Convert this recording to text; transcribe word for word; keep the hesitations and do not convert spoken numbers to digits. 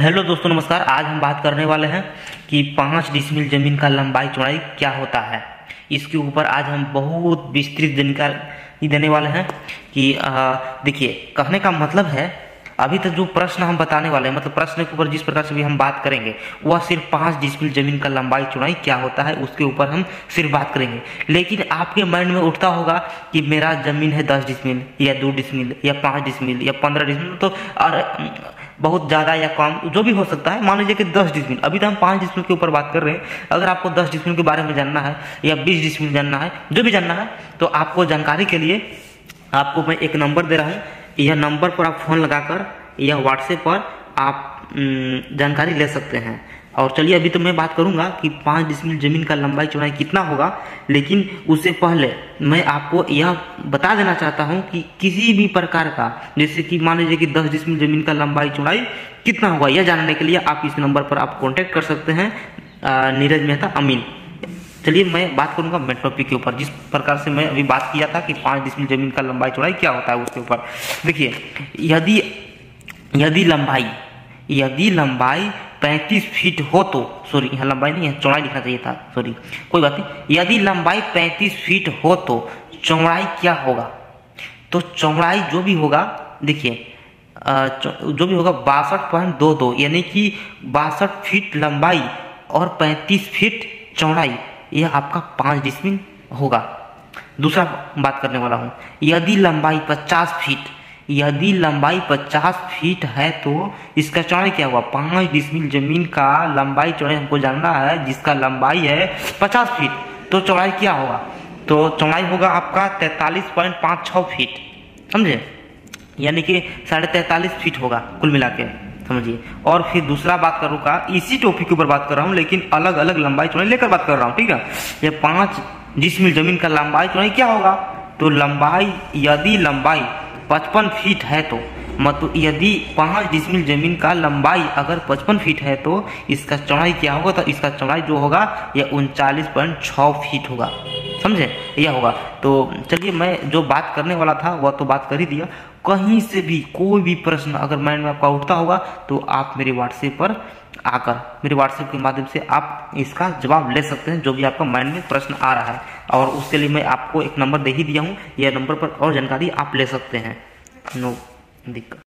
Hello दोस्तों नमस्कार। आज हम बात करने वाले हैं कि पाँच डिसमिल जमीन का लंबाई चौड़ाई क्या होता है। इसके ऊपर आज हम बहुत विस्तृत जानकारी देने वाले हैं कि देखिए, कहने का मतलब है अभी तक जो प्रश्न हम बताने वाले हैं, मतलब प्रश्न के ऊपर जिस प्रकार से भी हम बात करेंगे वह सिर्फ पाँच डिसमिल जमीन का लंबाई चौड़ाई क्या होता है उसके ऊपर हम सिर्फ बात करेंगे। लेकिन आपके माइंड में उठता होगा कि मेरा जमीन है दस डिसमिल या दो डिसमिल या पाँच डिसमिल या पंद्रह डिसमिल, तो और बहुत ज़्यादा या कम जो भी हो सकता है। मान लीजिए कि दस डिसमिल, अभी तो हम पाँच डिसमिल के ऊपर बात कर रहे हैं। अगर आपको दस डिसमिल के बारे में जानना है या बीस डिसमिल जानना है, जो भी जानना है, तो आपको जानकारी के लिए आपको मैं एक नंबर दे रहा हूँ। यह नंबर पर आप फ़ोन लगाकर या व्हाट्सएप पर आप जानकारी ले सकते हैं। और चलिए, अभी तो मैं बात करूंगा कि पाँच डिसमिल जमीन का लंबाई चौड़ाई कितना होगा, लेकिन उससे पहले मैं आपको यह बता देना चाहता हूं कि किसी भी प्रकार का, जैसे कि मान लीजिए कि दस डिसमिल जमीन का लंबाई चौड़ाई कितना होगा, यह जानने के लिए आप इस नंबर पर आप कॉन्टेक्ट कर सकते हैं, नीरज मेहता अमीन। चलिए, मैं बात करूंगा मैं टॉपिक के ऊपर, जिस प्रकार से मैं अभी बात किया था कि पाँच डिसमिल जमीन का लंबाई चौड़ाई क्या होता है उसके ऊपर। देखिए, यदि यदि लंबाई यदि लंबाई पैंतीस फीट हो तो सॉरी यहाँ लंबाई नहीं है, चौड़ाई लिखना चाहिए था, सॉरी कोई बात नहीं। यदि लंबाई पैंतीस फीट हो तो चौड़ाई क्या होगा? तो चौड़ाई जो भी होगा, देखिए जो भी होगा बासठ पॉइंट दो दो, यानी कि बासठ फीट लंबाई और पैंतीस फीट चौड़ाई, यह आपका पाँच डिसमिल होगा। दूसरा बात करने वाला हूँ, यदि लंबाई पचास फीट यदि लंबाई पचास फीट है तो इसका चौड़ाई क्या हुआ? पाँच डिसमिल जमीन का लंबाई चौड़ाई हमको जानना है, जिसका लंबाई है पचास फीट, तो चौड़ाई क्या होगा? तो चौड़ाई होगा आपका तैंतालीस पॉइंट पाँच छः फीट, समझे, यानी कि साढ़े तैंतालीस फीट होगा कुल मिला के, समझिए। और फिर दूसरा बात करूँगा, इसी टॉपिक के ऊपर बात कर रहा हूँ, लेकिन अलग अलग लंबाई चौड़ाई लेकर बात कर रहा हूँ, ठीक है। ये पाँच डिसमिल जमीन का लंबाई चौड़ाई क्या होगा? तो लंबाई यदि लंबाई पचपन फीट है तो, मतलब यदि पाँच डिसमिल जमीन का लंबाई अगर पचपन फीट है तो इसका चौड़ाई क्या होगा? तो इसका चौड़ाई जो होगा यह उनचालीस पॉइंट छः फीट होगा, समझे, यह होगा। तो चलिए, मैं जो बात करने वाला था वह तो बात कर ही दिया। कहीं से भी कोई भी प्रश्न अगर माइंड में आपका उठता होगा तो आप मेरे व्हाट्सएप पर आकर मेरे व्हाट्सएप के माध्यम से आप इसका जवाब ले सकते हैं, जो भी आपका माइंड में प्रश्न आ रहा है। और उसके लिए मैं आपको एक नंबर दे ही दिया हूँ, यह नंबर पर और जानकारी आप ले सकते हैं, नो दिक्कत।